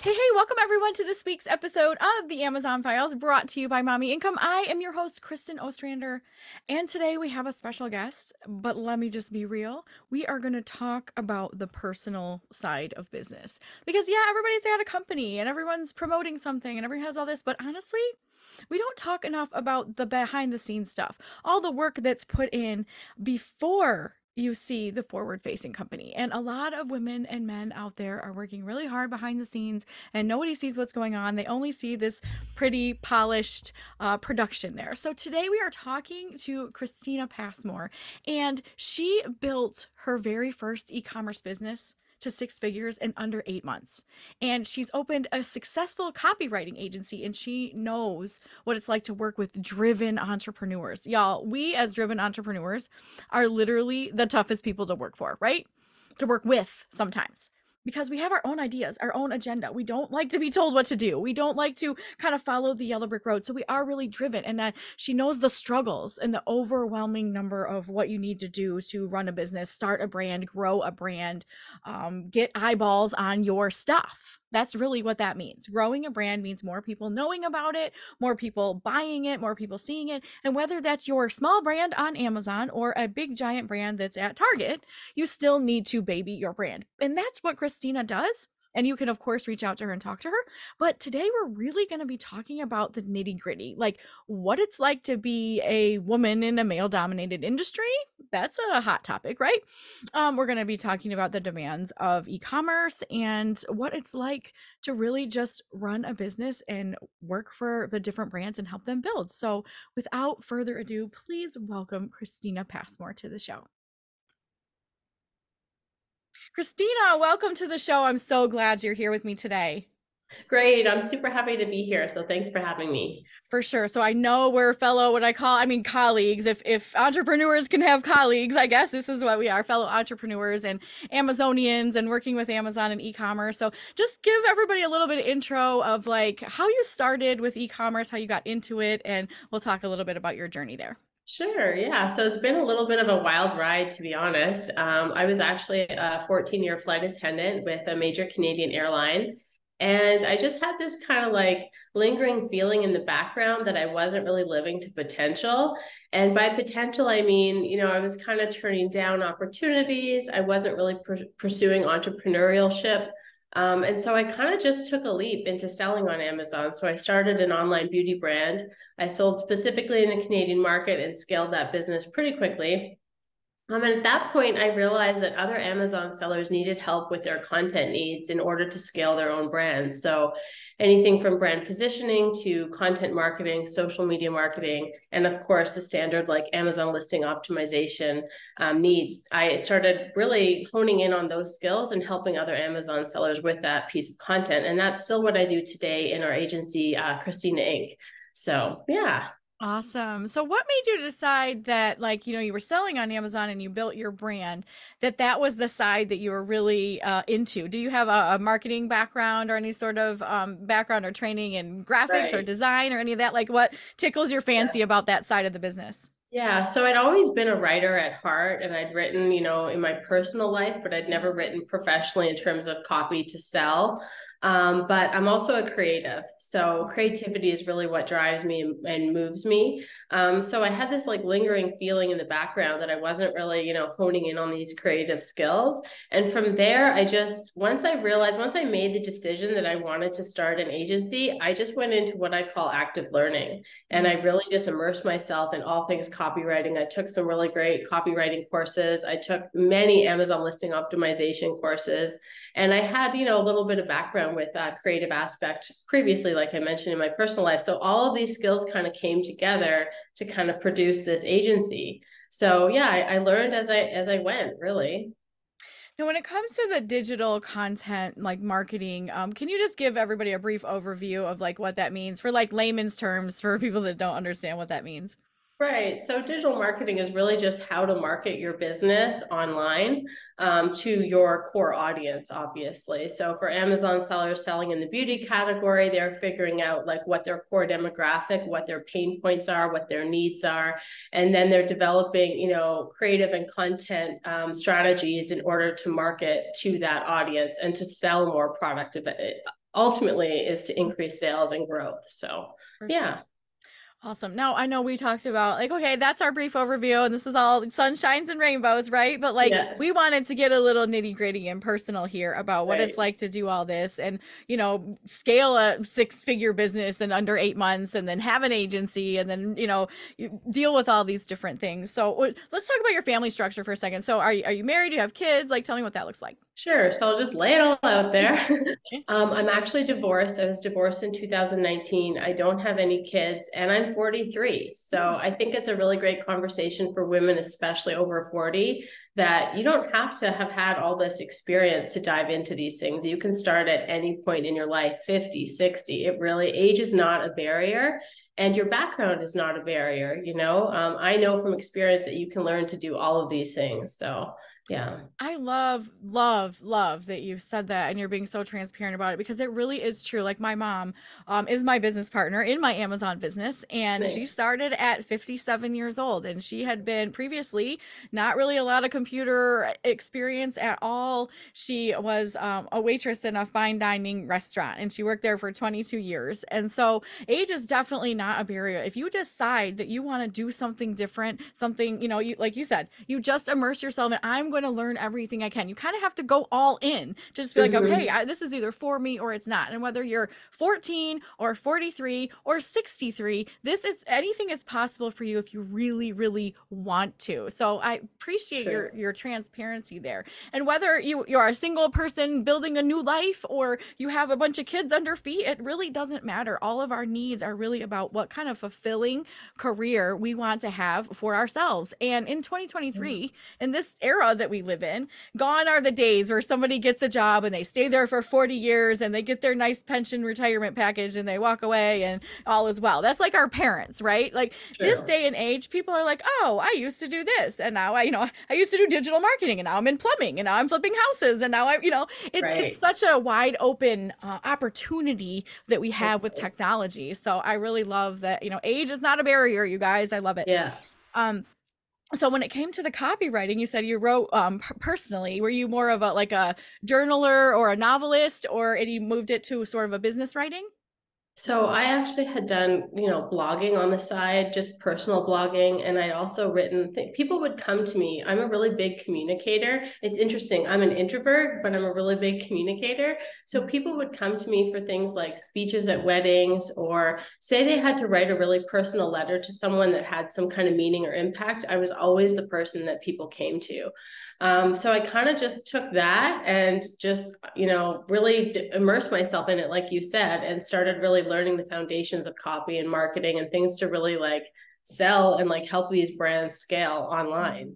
Hey, welcome everyone to this week's episode of the Amazon Files brought to you by Mommy Income. I am your host, Kristen Ostrander, and today we have a special guest, but let me just be real. We are going to talk about the personal side of business because yeah, everybody's got a company and everyone's promoting something and everyone has all this, but honestly, we don't talk enough about the behind the scenes stuff, all the work that's put in before you see the forward-facing company. And a lot of women and men out there are working really hard behind the scenes and nobody sees what's going on. They only see this pretty polished production there. So today we are talking to Christina Passmore, and she built her very first e-commerce business to six figures in under 8 months. And she's opened a successful copywriting agency, and she knows what it's like to work with driven entrepreneurs. Y'all, we as driven entrepreneurs are literally the toughest people to work for, right? To work with sometimes, because we have our own ideas, our own agenda. We don't like to be told what to do. We don't like to kind of follow the yellow brick road. So we are really driven, and that she knows the struggles and the overwhelming number of what you need to do to run a business, start a brand, grow a brand, get eyeballs on your stuff. That's really what that means. Growing a brand means more people knowing about it, more people buying it, more people seeing it. And whether that's your small brand on Amazon or a big giant brand that's at Target, you still need to baby your brand. And that's what Christina does. And you can, of course, reach out to her and talk to her. But today we're really going to be talking about the nitty gritty, like what it's like to be a woman in a male dominated industry. That's a hot topic, right? We're going to be talking about the demands of e-commerce and what it's like to really just run a business and work for the different brands and help them build. So without further ado, please welcome Christina Passmore to the show. Christina, welcome to the show. I'm so glad you're here with me today. Great. I'm super happy to be here. So thanks for having me. For sure. So I know we're fellow, what I call, I mean, colleagues. If entrepreneurs can have colleagues, I guess this is what we are, fellow entrepreneurs and Amazonians and working with Amazon and e-commerce. So just give everybody a little bit of intro of like how you started with e-commerce, how you got into it, and we'll talk a little bit about your journey there. Sure. Yeah. So it's been a little bit of a wild ride, to be honest. I was actually a 14-year flight attendant with a major Canadian airline. And I just had this kind of like lingering feeling in the background that I wasn't really living to potential. And by potential, I mean, you know, I was kind of turning down opportunities. I wasn't really pursuing entrepreneurship. And so I kind of just took a leap into selling on Amazon. So I started an online beauty brand. I sold specifically in the Canadian market and scaled that business pretty quickly. And at that point, I realized that other Amazon sellers needed help with their content needs in order to scale their own brands. So anything from brand positioning to content marketing, social media marketing, and of course, the standard like Amazon listing optimization needs. I started really honing in on those skills and helping other Amazon sellers with that piece of content. And that's still what I do today in our agency, Christina Ink. So yeah. Awesome. So what made you decide that, like, you know, you were selling on Amazon and you built your brand, that that was the side that you were really into? Do you have a marketing background or any sort of background or training in graphics or design or any of that? Like what tickles your fancy about that side of the business? Yeah. So I'd always been a writer at heart, and I'd written, you know, in my personal life, but I'd never written professionally in terms of copy to sell. But I'm also a creative. So creativity is really what drives me and moves me. So I had this like lingering feeling in the background that I wasn't really, you know, honing in on these creative skills. And from there, I just, once I made the decision that I wanted to start an agency, I just went into what I call active learning. And I really just immersed myself in all things copywriting. I took some really great copywriting courses. I took many Amazon listing optimization courses. And I had, you know, a little bit of background with creative aspect previously, like I mentioned in my personal life. So all of these skills kind of came together to kind of produce this agency. So yeah, I learned as I went, really. Now, when it comes to the digital content, like marketing, can you just give everybody a brief overview of like what that means for like layman's terms for people that don't understand what that means? Right. So digital marketing is really just how to market your business online to your core audience, obviously. So for Amazon sellers selling in the beauty category, they're figuring out like what their core demographic, what their pain points are, what their needs are. And then they're developing, you know, creative and content strategies in order to market to that audience and to sell more product ultimately is to increase sales and growth. So yeah. Awesome. Now, I know we talked about like, okay, that's our brief overview and this is all sunshines and rainbows, right? But like, we wanted to get a little nitty gritty and personal here about what it's like to do all this and, you know, scale a 6-figure business in under 8 months and then have an agency and then, you know, deal with all these different things. So let's talk about your family structure for a second. So are you married? Do you have kids? Like, tell me what that looks like. Sure. So I'll just lay it all out there. I'm actually divorced. I was divorced in 2019. I don't have any kids and I'm 43. So I think it's a really great conversation for women, especially over 40, that you don't have to have had all this experience to dive into these things. You can start at any point in your life, 50, 60. It really, age is not a barrier and your background is not a barrier. You know, I know from experience that you can learn to do all of these things. So yeah. I love, love, love that you've said that and you're being so transparent about it because it really is true. Like my mom is my business partner in my Amazon business and she started at 57 years old and she had been previously not really a lot of computer experience at all. She was a waitress in a fine dining restaurant and she worked there for 22 years. And so age is definitely not a barrier. If you decide that you want to do something different, something, you know, you, like you said, you just immerse yourself in I'm going to learn everything I can. You kind of have to go all in to just be like, okay, this is either for me or it's not. And whether you're 14 or 43 or 63, this is anything is possible for you if you really, really want to. So I appreciate your transparency there. And whether you are a single person building a new life or you have a bunch of kids under feet, it really doesn't matter. All of our needs are really about what kind of fulfilling career we want to have for ourselves. And in 2023, in this era that we live in, gone are the days where somebody gets a job and they stay there for 40 years and they get their nice pension retirement package and they walk away and all is well. That's like our parents, right? Like this day and age, people are like, oh, I used to do this. And now I used to do digital marketing and now I'm in plumbing and now I'm flipping houses. And now it's such a wide open opportunity that we have with technology. So I really love that, you know, age is not a barrier, you guys. I love it. Yeah. So when it came to the copywriting, you said you wrote personally. Were you more of a like a journaler or a novelist, or and you moved it to sort of a business writing? So I actually had done, you know, blogging on the side, just personal blogging. And I'd also written, people would come to me. I'm a really big communicator. It's interesting. I'm an introvert, but I'm a really big communicator. So people would come to me for things like speeches at weddings, or say they had to write a really personal letter to someone that had some kind of meaning or impact. I was always the person that people came to. So I kind of just took that and just, you know, really immersed myself in it, like you said, and started really learning the foundations of copy and marketing and things to really like sell and like help these brands scale online.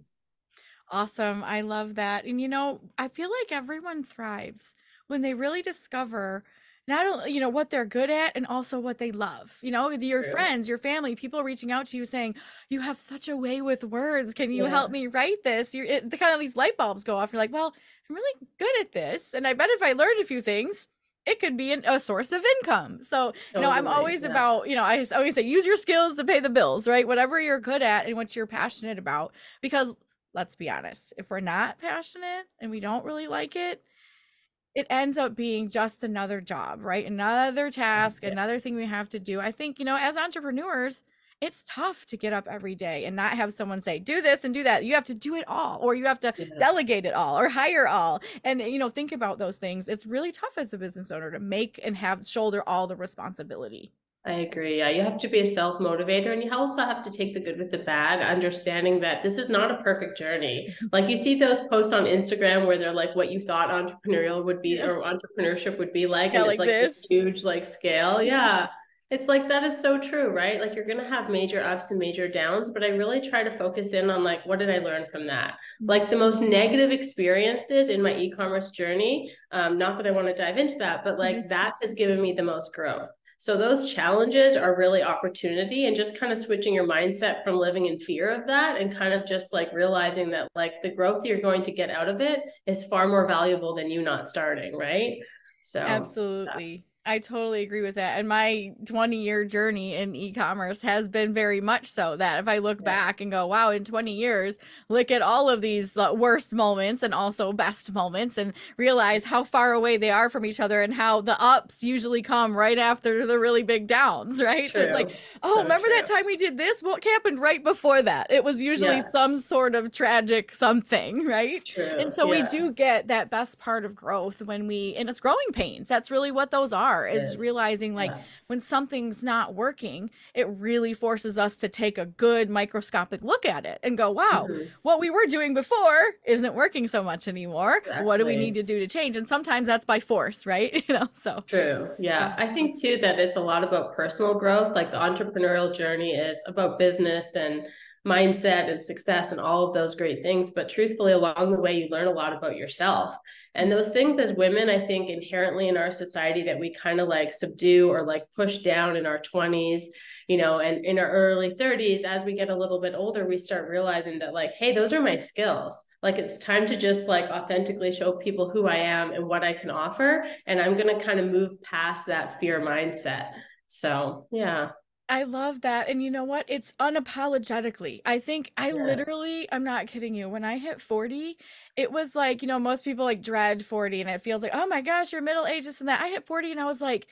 Awesome. I love that. And, you know, I feel like everyone thrives when they really discover not only, you know, what they're good at and also what they love, you know, your friends, your family, people reaching out to you saying, you have such a way with words. Can you help me write this? The kind of these light bulbs go off. You're like, well, I'm really good at this. And I bet if I learned a few things, it could be a source of income. So, you know, I'm always about, you know, I always say, use your skills to pay the bills, right? Whatever you're good at and what you're passionate about, because let's be honest, if we're not passionate and we don't really like it, it ends up being just another job, right? Another task, another thing we have to do. I think, you know, as entrepreneurs, it's tough to get up every day and not have someone say, do this and do that. You have to do it all, or you have to delegate it all or hire all. And, you know, think about those things. It's really tough as a business owner to make and have shoulder all the responsibility. I agree. Yeah, you have to be a self-motivator, and you also have to take the good with the bad, understanding that this is not a perfect journey. Like you see those posts on Instagram where they're like what you thought entrepreneurial would be or entrepreneurship would be like, and it's like this huge like scale. Yeah. It's like, that is so true, right? Like you're going to have major ups and major downs, but I really try to focus in on like, what did I learn from that? Like the most negative experiences in my e-commerce journey. Not that I want to dive into that, but like that has given me the most growth. So those challenges are really opportunity, and just kind of switching your mindset from living in fear of that and kind of just like realizing that like the growth you're going to get out of it is far more valuable than you not starting, right? So absolutely. I totally agree with that. And my 20-year journey in e-commerce has been very much so that if I look back and go, wow, in 20 years, look at all of these worst moments and also best moments and realize how far away they are from each other and how the ups usually come right after the really big downs, right? True. So it's like, oh, remember that time we did this? What happened right before that? It was usually some sort of tragic something, right? True. And so we do get that best part of growth when we, and it's growing pains. That's really what those are. Is realizing like when something's not working, it really forces us to take a good microscopic look at it and go, wow, what we were doing before isn't working so much anymore. Exactly. What do we need to do to change? And sometimes that's by force, right? You know, so true. Yeah. I think too that it's a lot about personal growth. Like the entrepreneurial journey is about business and mindset and success and all of those great things. But truthfully, along the way, you learn a lot about yourself. And those things as women, I think inherently in our society that we kind of like subdue or like push down in our 20s, you know, and in our early 30s, as we get a little bit older, we start realizing that like, hey, those are my skills. Like it's time to just like authentically show people who I am and what I can offer. And I'm going to kind of move past that fear mindset. So, yeah. I love that. And you know what? It's unapologetically. I think I literally, I'm not kidding you. When I hit 40, it was like, you know, most people like dread 40 and it feels like, oh my gosh, you're middle age, this and that. I hit 40 and I was like,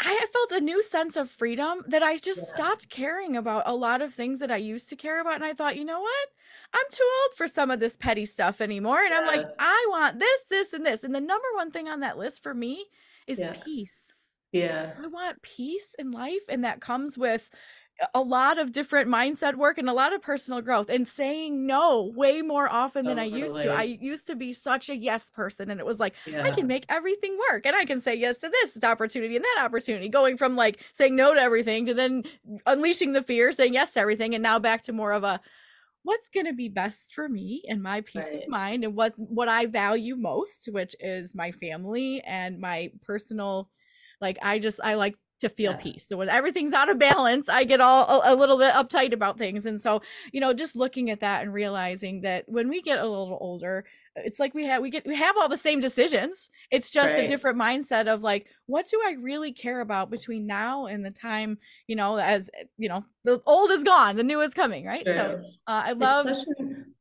I felt a new sense of freedom that I just stopped caring about a lot of things that I used to care about. And I thought, you know what? I'm too old for some of this petty stuff anymore. And I'm like, I want this, this, and this. And the number one thing on that list for me is peace. Yeah, I want peace in life. And that comes with a lot of different mindset work and a lot of personal growth and saying no way more often than I used to. I used to be such a yes person. And it was like, I can make everything work and I can say yes to this opportunity and that opportunity, going from like saying no to everything to then unleashing the fear, saying yes to everything. And now back to more of a, what's going to be best for me and my peace of mind and what I value most, which is my family and my personal. Like I like to feel peace. So when everything's out of balance, I get all a little bit uptight about things. And so, you know, just looking at that and realizing that when we get a little older, it's like we have all the same decisions. It's just a different mindset of like, what do I really care about between now and the time, you know, as you know, the old is gone, the new is coming, right? Sure. So I love.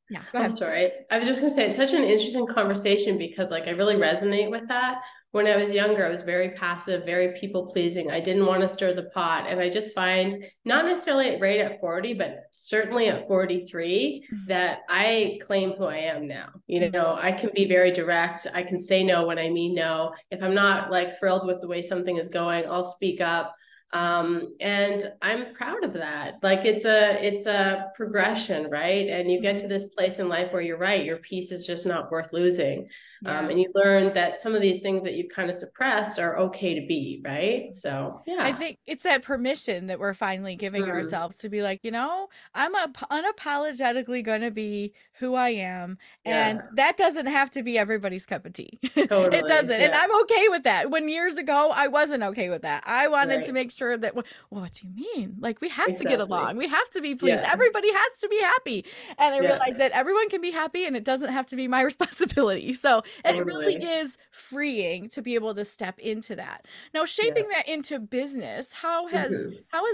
Yeah, go ahead. I'm sorry. I was just going to say, it's such an interesting conversation because like I really resonate with that. When I was younger, I was very passive, very people pleasing. I didn't want to stir the pot. And I just find not necessarily right at 40, but certainly at 43, that I claim who I am now. You know, I can be very direct. I can say no when I mean no. If I'm not like thrilled with the way something is going, I'll speak up. And I'm proud of that. Like it's a progression, right? And you get to this place in life where you're right, your peace is just not worth losing. And you learn that some of these things that you've kind of suppressed are okay to be, right? So, yeah. I think it's that permission that we're finally giving ourselves to be like, you know, I'm unapologetically going to be who I am. And that doesn't have to be everybody's cup of tea. Totally. It doesn't. Yeah. And I'm okay with that. When years ago, I wasn't okay with that. I wanted to make sure that, well, what do you mean? Like, we have to get along. We have to be pleased. Yeah. Everybody has to be happy. And I realized that everyone can be happy and it doesn't have to be my responsibility. So, and it really is freeing to be able to step into that. Now, shaping that into business, how has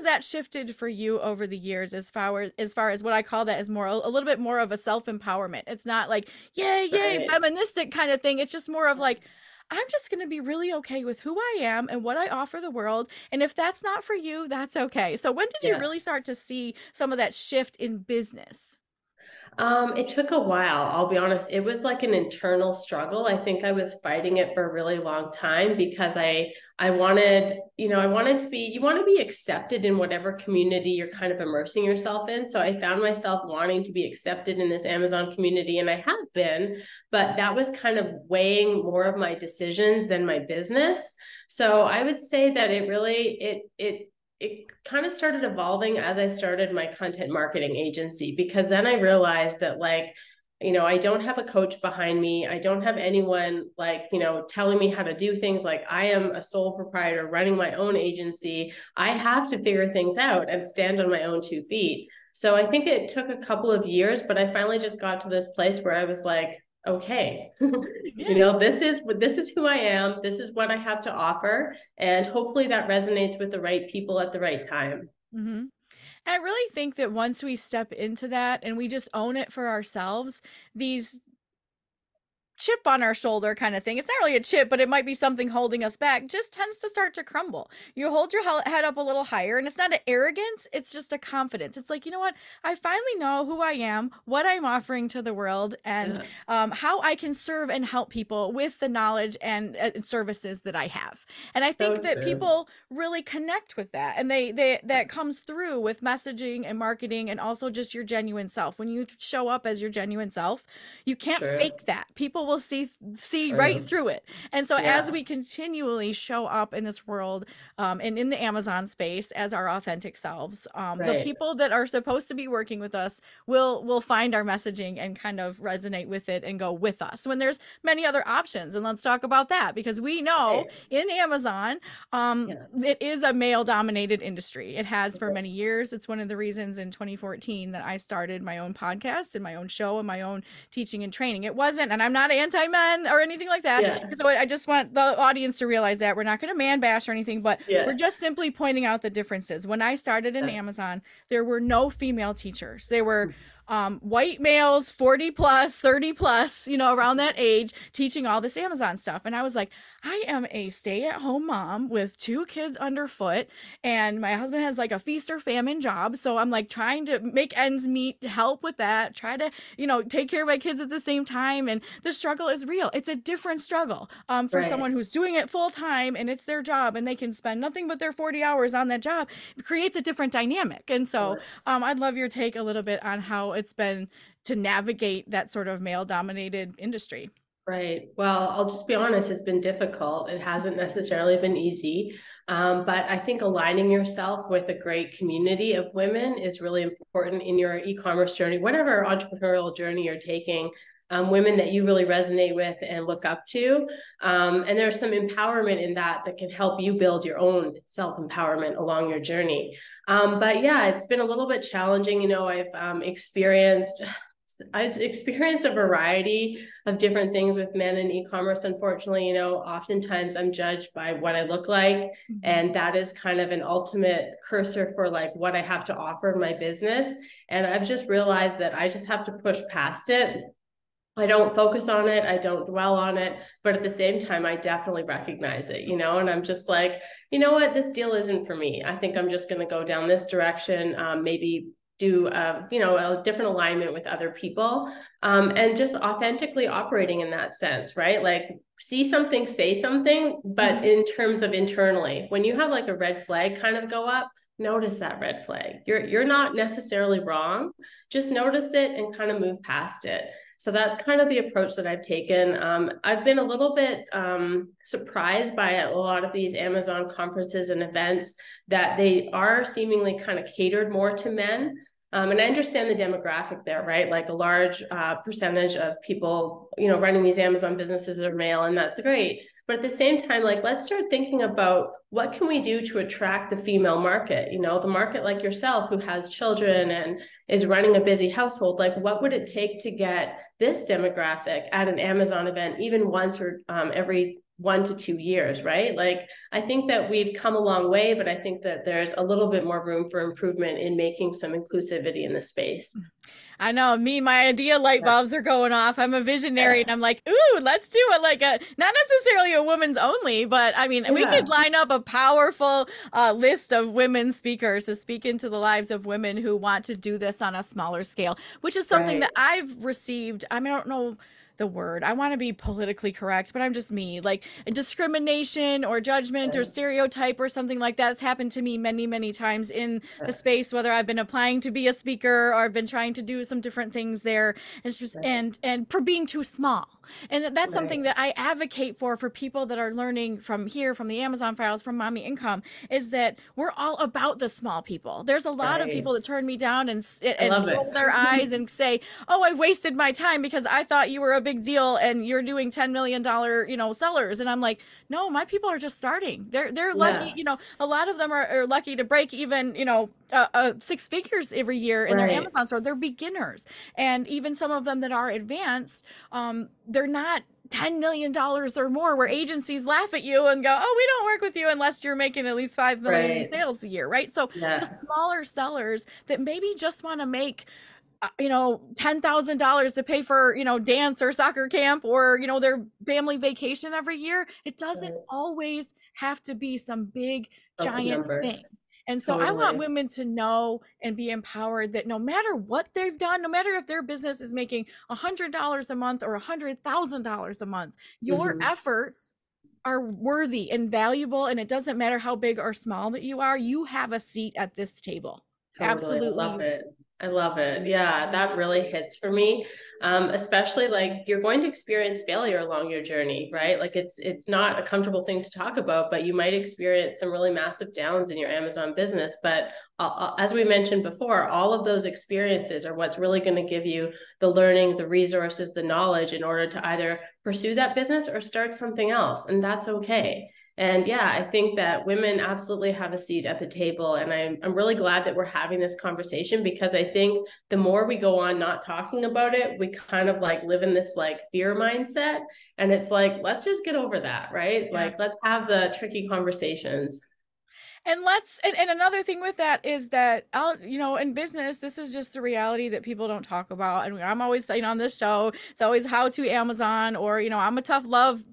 that shifted for you over the years as far as what I call that is more a little bit more of a self-empowerment? It's not like, yay, feministic kind of thing. It's just more of like, I'm just going to be really okay with who I am and what I offer the world. And if that's not for you, that's okay. So when did you really start to see some of that shift in business? It took a while, I'll be honest. It was like an internal struggle. I think I was fighting it for a really long time because you want to be accepted in whatever community you're kind of immersing yourself in. So I found myself wanting to be accepted in this Amazon community, and I have been, but that was kind of weighing more of my decisions than my business. So I would say that it kind of started evolving as I started my content marketing agency, because then I realized that like, you know, I don't have a coach behind me. I don't have anyone like, you know, telling me how to do things. Like I am a sole proprietor running my own agency. I have to figure things out and stand on my own two feet. So I think it took a couple of years, but I finally just got to this place where I was like, okay, you know, this is who I am. This is what I have to offer. And hopefully that resonates with the right people at the right time. Mm-hmm. And I really think that once we step into that and we just own it for ourselves, these chip on our shoulder kind of thing, it's not really a chip, but it might be something holding us back, just tends to start to crumble. You hold your head up a little higher, and it's not an arrogance, it's just a confidence. It's like, you know what, I finally know who I am, what I'm offering to the world, and how I can serve and help people with the knowledge and services that I have. And I think that people really connect with that, and they that comes through with messaging and marketing, and also just your genuine self. When you show up as your genuine self, you can't fake that. People will see right through it. And so as we continually show up in this world and in the Amazon space as our authentic selves, the people that are supposed to be working with us will find our messaging and kind of resonate with it and go with us when there's many other options. And let's talk about that, because we know in Amazon, it is a male dominated industry. It has for many years. It's one of the reasons in 2014 that I started my own podcast and my own show and my own teaching and training. It wasn't, and I'm not anti-men or anything like that. So I just want the audience to realize that we're not going to man bash or anything, but we're just simply pointing out the differences. When I started in Amazon, there were no female teachers. They were white males, 40 plus, 30 plus, you know, around that age, teaching all this Amazon stuff. And I was like, I am a stay-at-home mom with 2 kids underfoot, and my husband has like a feast or famine job. So I'm like trying to make ends meet, help with that, try to, you know, take care of my kids at the same time. And the struggle is real. It's a different struggle for someone who's doing it full time and it's their job and they can spend nothing but their 40 hours on that job. It creates a different dynamic. And so I'd love your take a little bit on how it's been to navigate that sort of male dominated industry. Right. Well, I'll just be honest, it's been difficult. It hasn't necessarily been easy. But I think aligning yourself with a great community of women is really important in your e-commerce journey, whatever entrepreneurial journey you're taking, women that you really resonate with and look up to. And there's some empowerment in that can help you build your own self-empowerment along your journey. But yeah, it's been a little bit challenging. You know, I've experienced a variety of different things with men in e-commerce. Unfortunately, you know, oftentimes I'm judged by what I look like. Mm-hmm. And that is kind of an ultimate cursor for like what I have to offer in my business. And I've just realized that I just have to push past it. I don't focus on it. I don't dwell on it. But at the same time, I definitely recognize it, you know, and I'm just like, you know what, this deal isn't for me. I think I'm just going to go down this direction, maybe do, you know, a different alignment with other people, and just authentically operating in that sense, right? Like see something, say something, but in terms of internally, when you have like a red flag kind of go up, notice that red flag. You're not necessarily wrong. Just notice it and kind of move past it. So that's kind of the approach that I've taken. I've been a little bit surprised by a lot of these Amazon conferences and events that they are seemingly kind of catered more to men. And I understand the demographic there, right? Like a large percentage of people, you know, running these Amazon businesses are male, and that's great. But at the same time, like, let's start thinking about what can we do to attract the female market, you know, the market like yourself who has children and is running a busy household. Like, what would it take to get this demographic at an Amazon event, even once or every 1 to 2 years, right? Like, I think that we've come a long way, but I think that there's a little bit more room for improvement in making some inclusivity in the space. I know, my idea light bulbs are going off. I'm a visionary and I'm like, ooh, let's do it like a, not necessarily a women's only, but I mean, we could line up a powerful list of women speakers to speak into the lives of women who want to do this on a smaller scale, which is something that I've received. I mean, I don't know the word. I want to be politically correct, but I'm just me. Like discrimination or judgment or stereotype or something like that's happened to me many, many times in the space, whether I've been applying to be a speaker or I've been trying to do some different things there. And it's just, and for being too small. And that's right. Something that I advocate for people that are learning from here, from the Amazon Files, from Mommy Income, is that we're all about the small people. There's a lot of people that turn me down and roll their eyes and say, oh, I wasted my time because I thought you were a big deal and you're doing $10 million, you know, sellers. And I'm like, no, my people are just starting. They're lucky, you know, a lot of them are lucky to break even, you know, six figures every year in their Amazon store. They're beginners. And even some of them that are advanced, they're not $10 million or more, where agencies laugh at you and go, oh, we don't work with you unless you're making at least 5 million in sales a year, right? So the smaller sellers that maybe just want to make, you know, $10,000 to pay for, you know, dance or soccer camp or, you know, their family vacation every year. It doesn't always have to be some big, giant thing. And so I want women to know and be empowered that no matter what they've done, no matter if their business is making $100 a month or $100,000 a month, your efforts are worthy and valuable. And it doesn't matter how big or small that you are, you have a seat at this table. Absolutely. Love it. I love it. Yeah, that really hits for me. Especially like you're going to experience failure along your journey, right? Like it's not a comfortable thing to talk about, but you might experience some really massive downs in your Amazon business. But as we mentioned before, all of those experiences are what's really going to give you the learning, the resources, the knowledge in order to either pursue that business or start something else. And that's okay. And yeah, I think that women absolutely have a seat at the table. And I'm really glad that we're having this conversation, because I think the more we go on not talking about it, we kind of like live in this like fear mindset. And it's like, let's just get over that, right? Yeah. Like, let's have the tricky conversations. And and another thing with that is that, you know, in business, this is just the reality that people don't talk about. And I'm always saying on this show, it's always how to Amazon, or, you know, I'm a tough love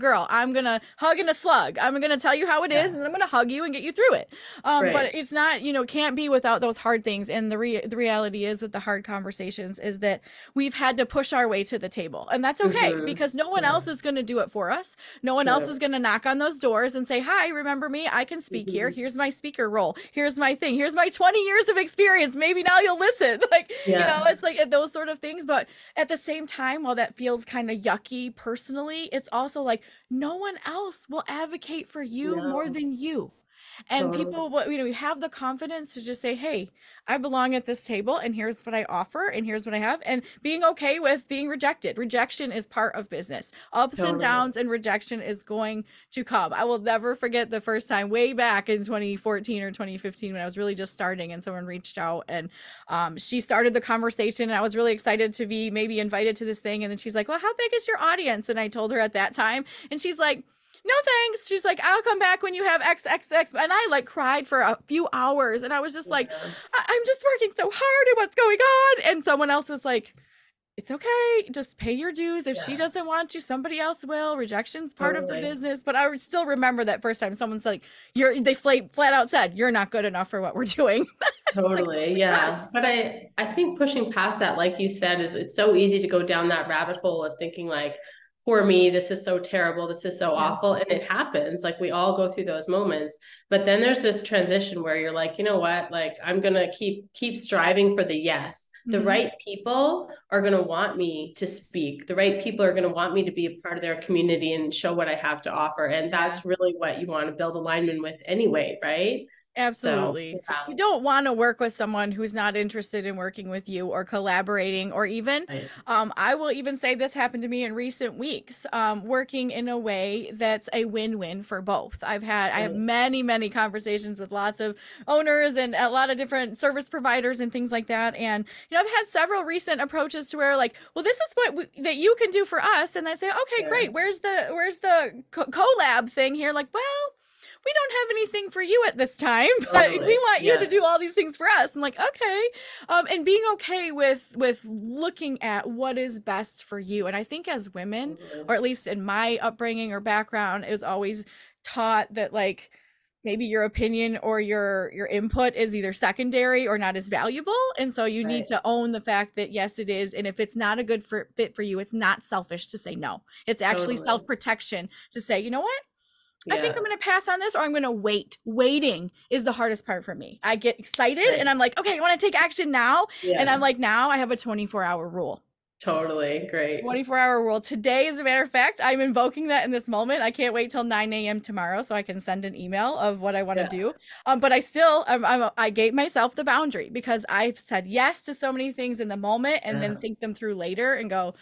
girl. I'm going to hug and a slug. I'm going to tell you how it is, and I'm going to hug you and get you through it. But it's not, you know, can't be without those hard things. And the reality is with the hard conversations is that we've had to push our way to the table, and that's okay because no one else is going to do it for us. No one else is going to knock on those doors and say, hi, remember me? I can speak here. Here's my speaker role. Here's my thing. Here's my 20 years of experience. Maybe now you'll listen. Like, you know, it's like those sort of things. But at the same time, while that feels kind of yucky personally, it's also like no one else will advocate for you more than you. And people, you know, you have the confidence to just say, hey, I belong at this table, and here's what I offer, and here's what I have, and being okay with being rejected. Rejection is part of business. Ups and downs, and rejection is going to come. I will never forget the first time way back in 2014 or 2015 when I was really just starting, and someone reached out, and she started the conversation, and I was really excited to be maybe invited to this thing. And then she's like, well, how big is your audience? And I told her at that time, and she's like, no, thanks. She's like, I'll come back when you have XXX. And I like cried for a few hours. And I was just like, I'm just working so hard, and what's going on? And someone else was like, it's okay. Just pay your dues. If she doesn't want you, somebody else will. Rejection's part of the business. But I would still remember that first time someone's like, they flat out said, you're not good enough for what we're doing. Totally. Like, yeah. But I think pushing past that, like you said, is it's so easy to go down that rabbit hole of thinking like, for me, this is so terrible. This is so awful. And it happens. Like we all go through those moments, but then there's this transition where you're like, you know what, like I'm going to keep striving for the yes. The right people are going to want me to speak. The right people are going to want me to be a part of their community and show what I have to offer. And that's really what you want to build alignment with anyway. Right. Absolutely. So, you don't want to work with someone who's not interested in working with you or collaborating, or even, I will even say this happened to me in recent weeks, working in a way that's a win-win for both. I have many, many conversations with lots of owners and a lot of different service providers and things like that. And, you know, I've had several recent approaches to where like, well, this is what that you can do for us. And I say, okay, great. Where's the collab thing here? Like, well, we don't have anything for you at this time, but we want you to do all these things for us. I'm like, okay. And being okay with looking at what is best for you. And I think as women, or at least in my upbringing or background, it was always taught that like, maybe your opinion or your input is either secondary or not as valuable. And so you need to own the fact that yes, it is. And if it's not a good fit for you, it's not selfish to say no. It's actually self-protection to say, you know what? I think I'm going to pass on this, or I'm going to wait. Waiting is the hardest part for me. I get excited and I'm like, okay, I want to take action now. And I'm like, now I have a 24-hour rule. Totally. Great. 24-hour rule. Today, as a matter of fact, I'm invoking that in this moment. I can't wait till 9 a.m. tomorrow so I can send an email of what I want to do. But I still, I gave myself the boundary because I've said yes to so many things in the moment and then think them through later and go,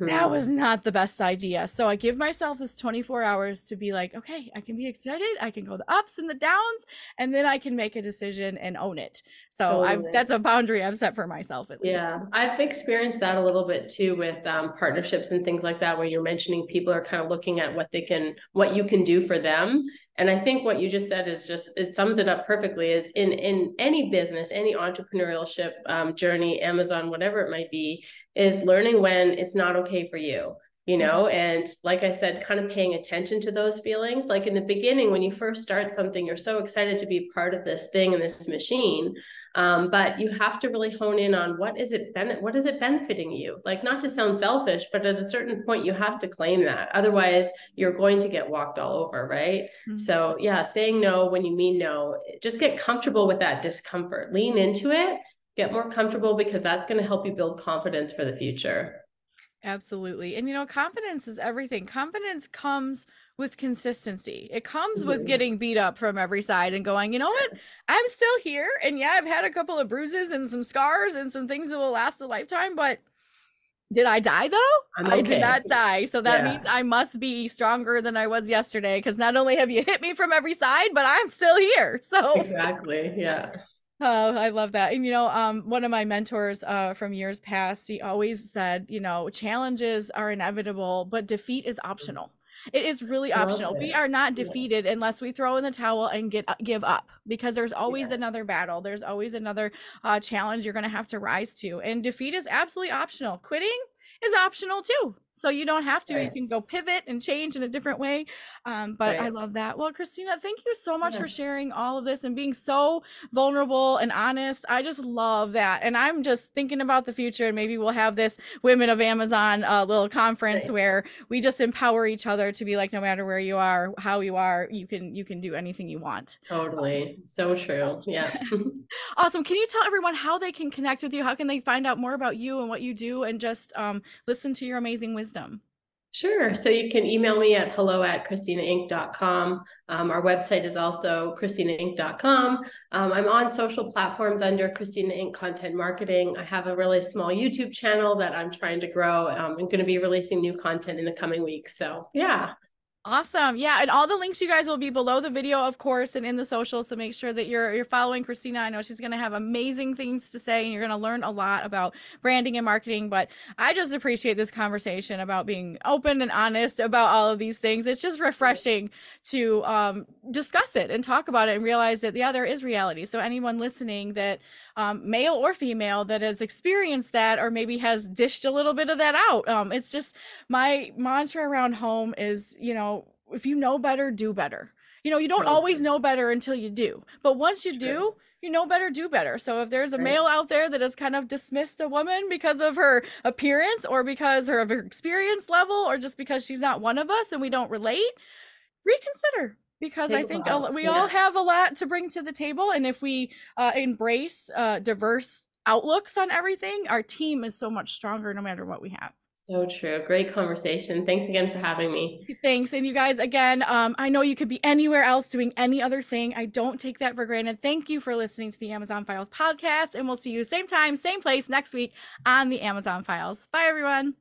that was not the best idea. So I give myself this 24 hours to be like, okay, I can be excited. I can go the ups and the downs, and then I can make a decision and own it. So that's a boundary I've set for myself at least. Yeah, I've experienced that a little bit too with partnerships and things like that, where you're mentioning people are kind of looking at what they can, what you can do for them. And I think what you just said is just, it sums it up perfectly, is in any business, any entrepreneurship journey, Amazon, whatever it might be, is learning when it's not okay for you, you know? And like I said, kind of paying attention to those feelings. Like in the beginning, when you first start something, you're so excited to be part of this thing and this machine. But you have to really hone in on what is it benefiting you? Like, not to sound selfish, but at a certain point you have to claim that. Otherwise you're going to get walked all over. Right. So yeah, saying no when you mean no, just get comfortable with that discomfort, lean into it, get more comfortable, because that's going to help you build confidence for the future. Absolutely. And you know, confidence is everything. Confidence comes with consistency. It comes with getting beat up from every side and going, you know what, I'm still here. And yeah, I've had a couple of bruises and some scars and some things that will last a lifetime, but did I die though? Okay. I did not die. So that means I must be stronger than I was yesterday, because not only have you hit me from every side, but I'm still here. So exactly. Yeah. Oh, I love that. And, you know, one of my mentors from years past, he always said, you know, challenges are inevitable, but defeat is optional. It is really optional. We are not defeated unless we throw in the towel and give up, because there's always another battle. There's always another challenge you're going to have to rise to. And defeat is absolutely optional. Quitting is optional too. So you don't have to, you can go pivot and change in a different way. But I love that. Well, Christina, thank you so much for sharing all of this and being so vulnerable and honest. I just love that. And I'm just thinking about the future, and maybe we'll have this Women of Amazon little conference where we just empower each other to be like, no matter where you are, how you are, you can do anything you want. Totally. So true. Yeah. Awesome. Can you tell everyone how they can connect with you? How can they find out more about you and what you do, and just listen to your amazing wisdom? Sure. So you can email me at hello@christinaink.com. Our website is also christinaink.com. I'm on social platforms under Christina Ink Content Marketing. I have a really small YouTube channel that I'm trying to grow. I'm going to be releasing new content in the coming weeks. So yeah. Awesome. Yeah. And all the links, you guys, will be below the video, of course, and in the social. So make sure that you're following Christina. I know she's going to have amazing things to say, and you're going to learn a lot about branding and marketing. But I just appreciate this conversation about being open and honest about all of these things. It's just refreshing to discuss it and talk about it and realize that, yeah, there is reality. So anyone listening that male or female that has experienced that, or maybe has dished a little bit of that out. It's just my mantra around home is, you know, if you know better, do better. You know, you don't always know better until you do. But once you do, you know better, do better. So if there's a male out there that has kind of dismissed a woman because of her appearance, or because of her experience level, or just because she's not one of us and we don't relate, reconsider. Because I think we all have a lot to bring to the table. And if we embrace diverse outlooks on everything, our team is so much stronger no matter what we have. So true. Great conversation. Thanks again for having me. Thanks. And you guys, again, I know you could be anywhere else doing any other thing. I don't take that for granted. Thank you for listening to the Amazon Files podcast, and we'll see you same time, same place next week on the Amazon Files. Bye, everyone.